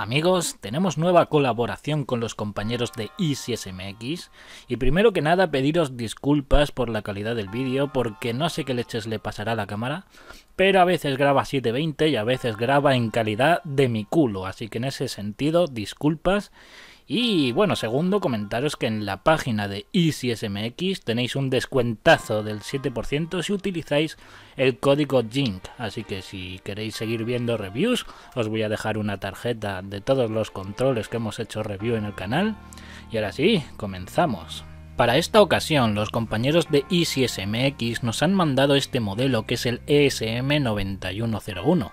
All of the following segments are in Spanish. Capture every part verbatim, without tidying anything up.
Amigos, tenemos nueva colaboración con los compañeros de EasySMX y primero que nada pediros disculpas por la calidad del vídeo porque no sé qué leches le pasará a la cámara, pero a veces graba siete veinte y a veces graba en calidad de mi culo, así que en ese sentido disculpas. Y bueno, segundo, comentaros que en la página de EasySMX tenéis un descuentazo del siete por ciento si utilizáis el código J I N K. Así que si queréis seguir viendo reviews, os voy a dejar una tarjeta de todos los controles que hemos hecho review en el canal. Y ahora sí, comenzamos. Para esta ocasión, los compañeros de EasySMX nos han mandado este modelo que es el E S M nueve uno cero uno.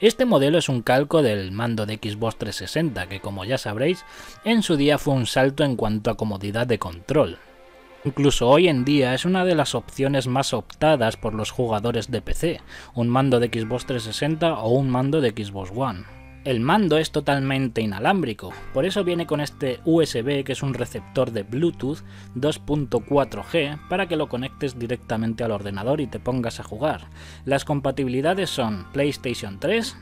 Este modelo es un calco del mando de Xbox trescientos sesenta que, como ya sabréis, en su día fue un salto en cuanto a comodidad de control. Incluso hoy en día es una de las opciones más optadas por los jugadores de P C, un mando de Xbox trescientos sesenta o un mando de Xbox One. El mando es totalmente inalámbrico, por eso viene con este U S B que es un receptor de Bluetooth dos punto cuatro G para que lo conectes directamente al ordenador y te pongas a jugar. Las compatibilidades son PlayStation tres,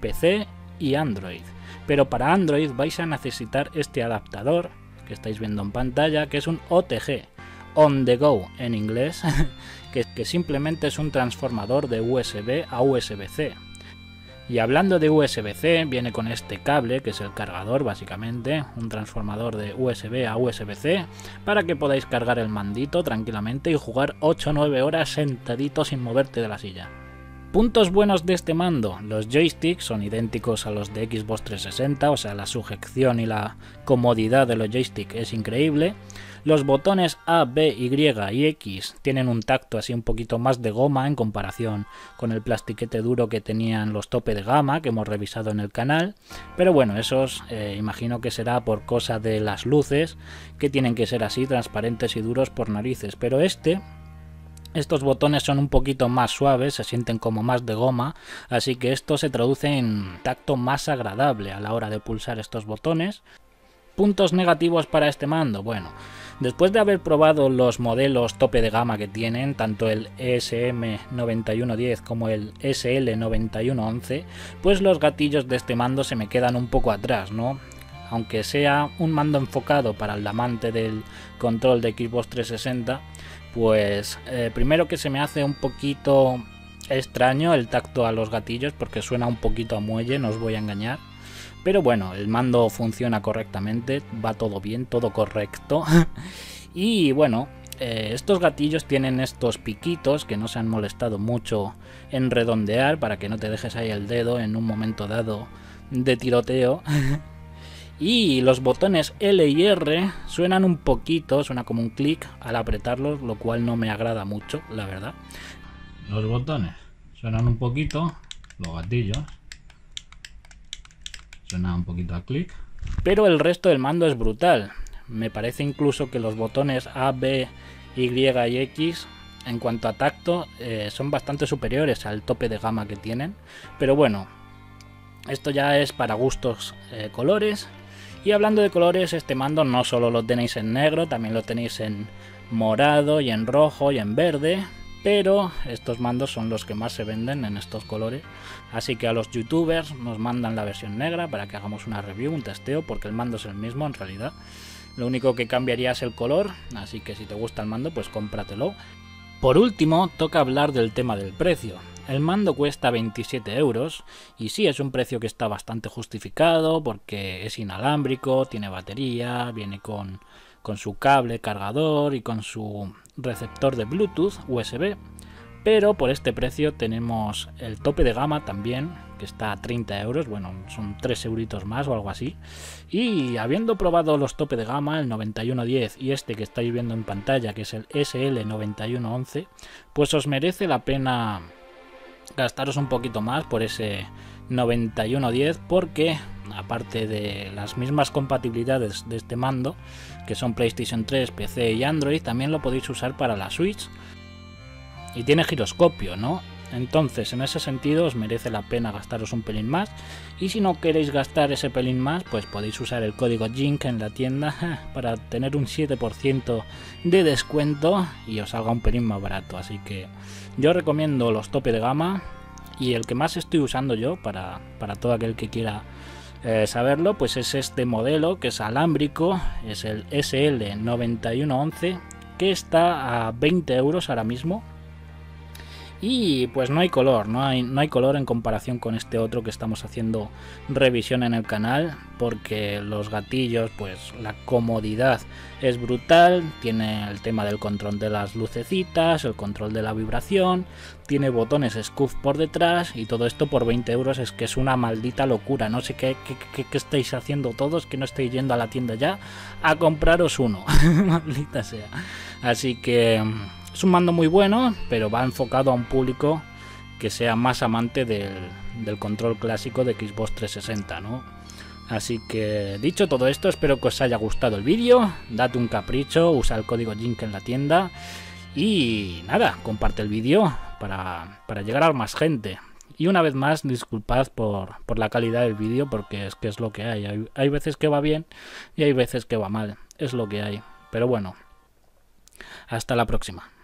P C y Android, pero para Android vais a necesitar este adaptador que estáis viendo en pantalla que es un O T G, on the go en inglés, que, que simplemente es un transformador de U S B a U S B C. Y hablando de U S B C, viene con este cable que es el cargador básicamente, un transformador de U S B a U S B C para que podáis cargar el mandito tranquilamente y jugar ocho o nueve horas sentadito sin moverte de la silla. Puntos buenos de este mando, los joysticks son idénticos a los de Xbox trescientos sesenta, o sea la sujeción y la comodidad de los joysticks es increíble. Los botones A, B, Y y X tienen un tacto así un poquito más de goma en comparación con el plastiquete duro que tenían los tope de gama que hemos revisado en el canal, pero bueno, esos eh, imagino que será por cosa de las luces que tienen que ser así transparentes y duros por narices, pero este... Estos botones son un poquito más suaves, se sienten como más de goma, así que esto se traduce en tacto más agradable a la hora de pulsar estos botones. Puntos negativos para este mando, bueno, después de haber probado los modelos tope de gama que tienen, tanto el E S M nueve uno uno cero como el S L nueve uno uno uno, pues los gatillos de este mando se me quedan un poco atrás, ¿no? Aunque sea un mando enfocado para el amante del control de Xbox trescientos sesenta, pues eh, primero que se me hace un poquito extraño el tacto a los gatillos porque suena un poquito a muelle, no os voy a engañar. Pero bueno, el mando funciona correctamente, va todo bien, todo correcto. Y bueno, eh, estos gatillos tienen estos piquitos que no se han molestado mucho en redondear para que no te dejes ahí el dedo en un momento dado de tiroteo. Y los botones L y R suenan un poquito, suena como un clic al apretarlos, lo cual no me agrada mucho, la verdad. Los botones suenan un poquito, los gatillos suenan un poquito al clic. Pero el resto del mando es brutal. Me parece incluso que los botones A, B, Y y X... en cuanto a tacto eh, son bastante superiores al tope de gama que tienen. Pero bueno, esto ya es para gustos eh, colores. Y hablando de colores, este mando no solo lo tenéis en negro, también lo tenéis en morado y en rojo y en verde, pero estos mandos son los que más se venden en estos colores, así que a los youtubers nos mandan la versión negra para que hagamos una review, un testeo, porque el mando es el mismo en realidad, lo único que cambiaría es el color, así que si te gusta el mando pues cómpratelo. Por último, toca hablar del tema del precio. El mando cuesta veintisiete euros y sí, es un precio que está bastante justificado porque es inalámbrico, tiene batería, viene con, con su cable cargador y con su receptor de Bluetooth U S B, pero por este precio tenemos el tope de gama también que está a treinta euros, bueno, son tres euritos más o algo así, y habiendo probado los tope de gama, el nueve uno uno cero y este que estáis viendo en pantalla que es el S L nueve uno uno uno, pues os merece la pena gastaros un poquito más por ese nueve uno uno cero porque aparte de las mismas compatibilidades de este mando que son PlayStation tres, P C y Android, también lo podéis usar para la Switch y tiene giroscopio, ¿no? Entonces en ese sentido os merece la pena gastaros un pelín más y si no queréis gastar ese pelín más pues podéis usar el código J I N K en la tienda para tener un siete por ciento de descuento y os salga un pelín más barato, así que yo recomiendo los tope de gama y el que más estoy usando yo para, para todo aquel que quiera eh, saberlo, pues es este modelo que es alámbrico, es el S L nueve uno uno uno, que está a veinte euros ahora mismo. Y pues no hay color, no hay, no hay color en comparación con este otro que estamos haciendo revisión en el canal, porque los gatillos, pues la comodidad es brutal, tiene el tema del control de las lucecitas, el control de la vibración, tiene botones scuff por detrás y todo esto por veinte euros es que es una maldita locura. No sé qué, qué, qué, qué estáis haciendo todos, que no estáis yendo a la tienda ya a compraros uno, maldita sea. Así que... es un mando muy bueno, pero va enfocado a un público que sea más amante del, del control clásico de Xbox trescientos sesenta, ¿no? Así que, dicho todo esto, espero que os haya gustado el vídeo. Date un capricho, usa el código Jink en la tienda. Y nada, comparte el vídeo para, para llegar a más gente. Y una vez más, disculpad por, por la calidad del vídeo, porque es que es lo que hay. hay. Hay veces que va bien y hay veces que va mal. Es lo que hay. Pero bueno, hasta la próxima.